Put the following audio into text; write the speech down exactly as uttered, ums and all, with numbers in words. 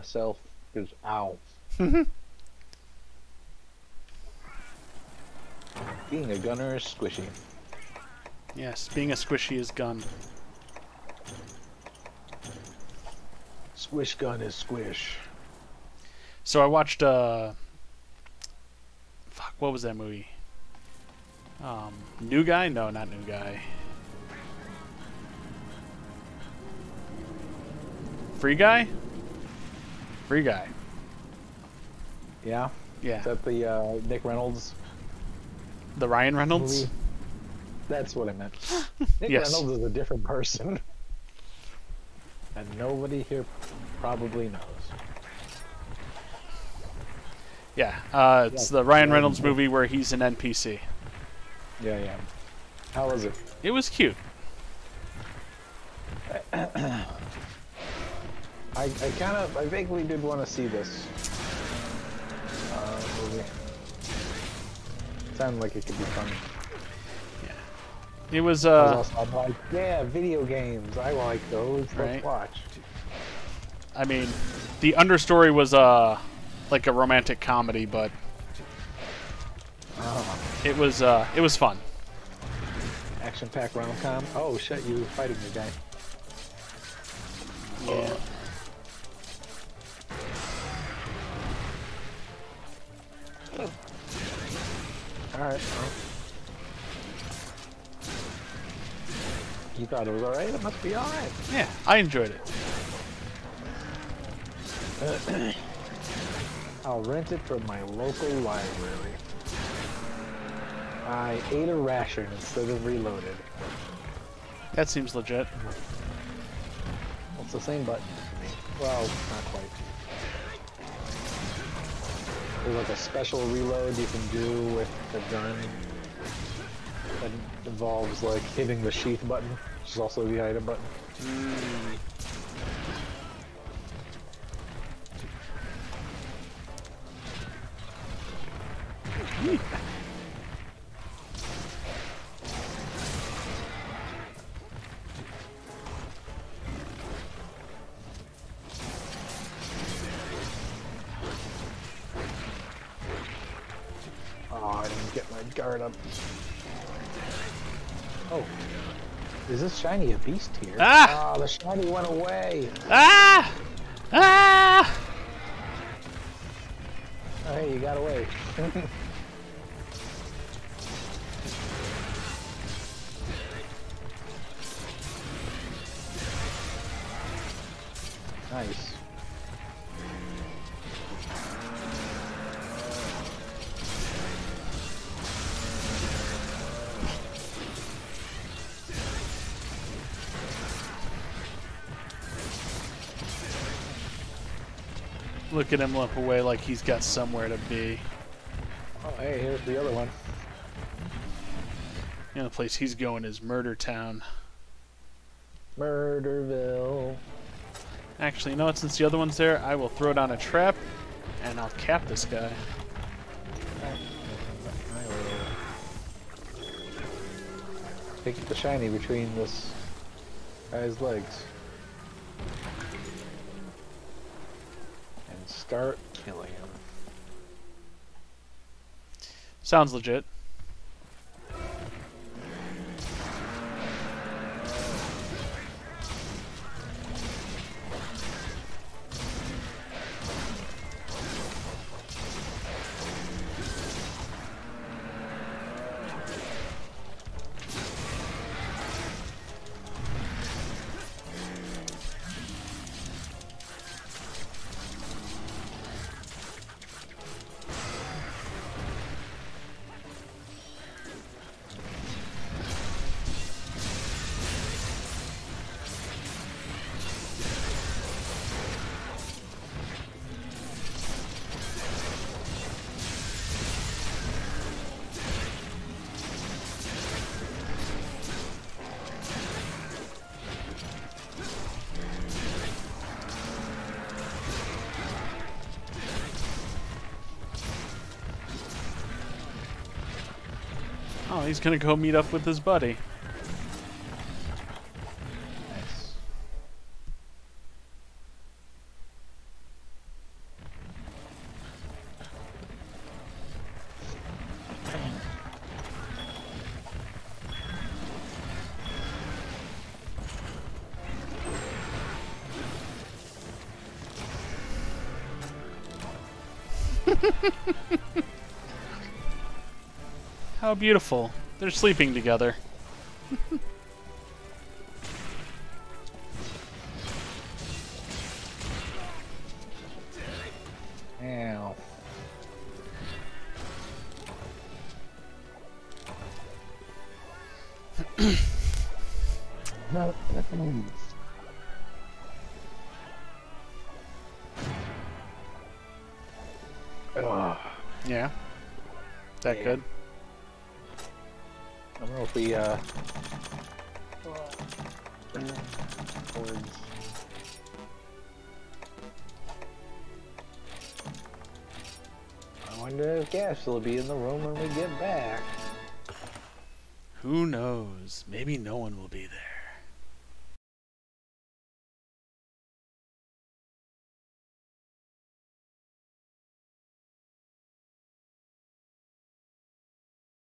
myself because ow. Being a gunner is squishy. Yes, being a squishy is gun. Squish gun is squish. So I watched, uh... fuck, what was that movie? Um, New Guy? No, not New Guy. Free Guy? Free Guy. Yeah? Yeah. Is that the, uh, Nick Reynolds? The Ryan Reynolds? Movie? That's what I meant. Nick yes. Reynolds is a different person. And nobody here probably knows. Yeah, uh, it's yeah, the Ryan Reynolds movie where he's an N P C. Yeah, yeah. How was it? It was cute. I, I kind of, I vaguely did want to see this uh, movie. Sounded like it could be fun. It was, uh... Was also, I'm like, yeah, video games. I like those. Right? Let's watch. I mean, the understory was, uh, like a romantic comedy, but... Oh. It was, uh, it was fun. Action-packed rom-com. Oh, shit, you were fighting the guy. Yeah. Oh. Alright, well. You thought it was alright? It must be alright. Yeah, I enjoyed it. Uh, I'll rent it from my local library. I ate a ration instead of reloaded. That seems legit. It's the same button. Well, not quite. There's like a special reload you can do with the gun. That involves like hitting the sheath button, which is also the item button. Mm. Oh, I didn't get my guard up. Oh, is this shiny a beast here? Ah! Oh, the shiny went away. Ah! Ah! Oh, hey, you got away. Nice. Look at him limp away like he's got somewhere to be. Oh, hey, here's the other one. The only place he's going is Murder Town. Murderville. Actually, you know what? Since the other one's there, I will throw down a trap and I'll cap this guy. I will pick the shiny between this guy's legs. Start killing him. Sounds legit. Oh, he's gonna go meet up with his buddy. Nice. How beautiful. They're sleeping together. Ow. No, that means. Uh, yeah. That yeah. Good. I don't know if we uh I wonder if gas will be in the room when we get back. Who knows? Maybe no one will be there.